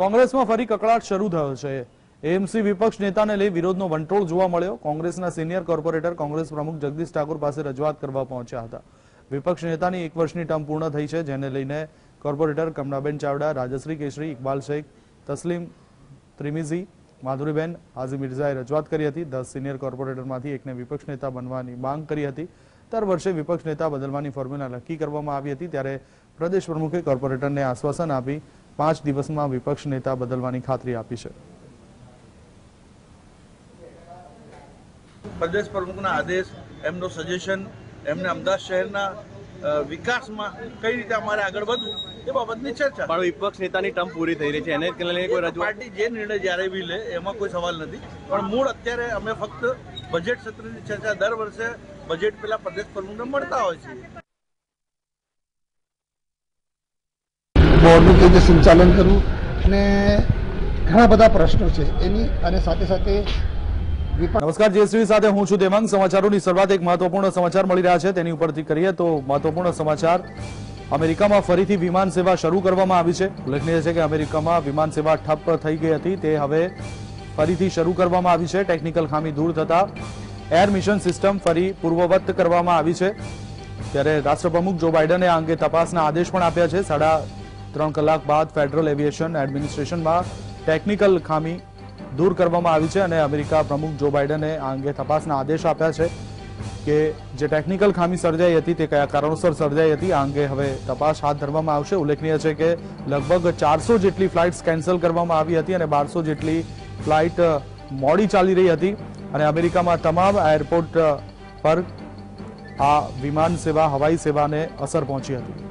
કોંગ્રેસમાં ફરી કકળાટ શરૂ થયો છે। એએમસી વિપક્ષ નેતાને લઈ વિરોધનો વંટોળ જોવા મળ્યો। કોંગ્રેસના સિનિયર કોર્પોરેટર કોંગ્રેસ પ્રમુખ જગદીશ ઠાકોર પાસે રજૂઆત કરવા પહોંચ્યા હતા। વિપક્ષ નેતાની 1 વર્ષની ટર્મ પૂર્ણ થઈ છે, જેને લઈને કોર્પોરેટર કમળાબેન ચાવડા, રાજશ્રી કેસરી, ઇકબાલ શેખ, તસલીમ, ત્રિમિજી, માધુરીબેન, આજીમ મિર્જાએ રજૂઆત કરી હતી। 10 સિનિયર કોર્પોરેટરમાંથી એકને વિપક્ષ નેતા બનવાની માંગ કરી હતી। દર વર્ષે વિપક્ષ નેતા બદલવાની ફોર્મ્યુલા નક્કી કરવામાં આવી હતી, ત્યારે પ્રદેશ પ્રમુખે કોર્પોરેટરને આશ્વાસન આપી 5 દિવસમાં વિપક્ષ નેતા બદલવાની ખાતરી આપી છે। प्रदेश प्रमुखना आदेश एमनो सजेशन एमने अमदावाद शहरना विकास में कई रीते अमारे आगळ वधवू ए बाबतनी चर्चा पण विपक्ष नेतानी टर्म पूरी थई रही छे एने लईने कोई रजूआत पार्टी जे निर्णय ज्यारे भी ले एमां कोई सवाल नथी पण मूळ अत्यारे अमे फक्त बजेट सत्रनी चर्चा दर वर्षे बजेट पेला प्रदेश प्रमुखने मळता होय छे। बोर्डनुं जे संचालन करवुं अने घणा बधा प्रश्नो छे एनी अने साथे साथे। नमस्कार जेएसवी साथे हूं छुं देवांग। समाचारोनी शुरुआत एक महत्वपूर्ण समाचार मळी रह्या छे, तेनी उपरथी करीए तो महत्वपूर्ण समाचार। अमेरिकामां फरीथी विमान सेवा शरू करवामां आवी छे। उल्लेखनीय छे के अमेरिकामां विमान सेवा ठप्प थई गई हती, ते हवे फरीथी शरू करवामां आवी छे। टेक्निकल खामी दूर थता एर मिशन सिस्टम फरी पूर्ववत करवामां आवी छे। त्यारे राष्ट्रप्रमुख जो बाइडने आ अंगे तपासना आदेश पण आप्या छे। 3.5 कलाक बाद फेडरल एविएशन एडमिनिस्ट्रेशनमां टेक्निकल खामी दूर करवामां आवी छे अने अमेरिका प्रमुख जो बाइडने आ अंगे तपासना आदेश आप्या छे के जे टेक्निकल खामी सर्जाई हती ते कया कारणोसर सर्जाई हती, आ अंगे हवे तपास हाथ धरवामां आवशे। उल्लेखनीय छे के लगभग 400 जेटली फ्लाइट्स केन्सल करवामां आवी हती अने 1200 जेटली फ्लाइट मोडी चाली रही हती अने अमेरिकामां तमाम एरपोर्ट पर आ विमान सेवा हवाई सेवाने असर पहोंची हती।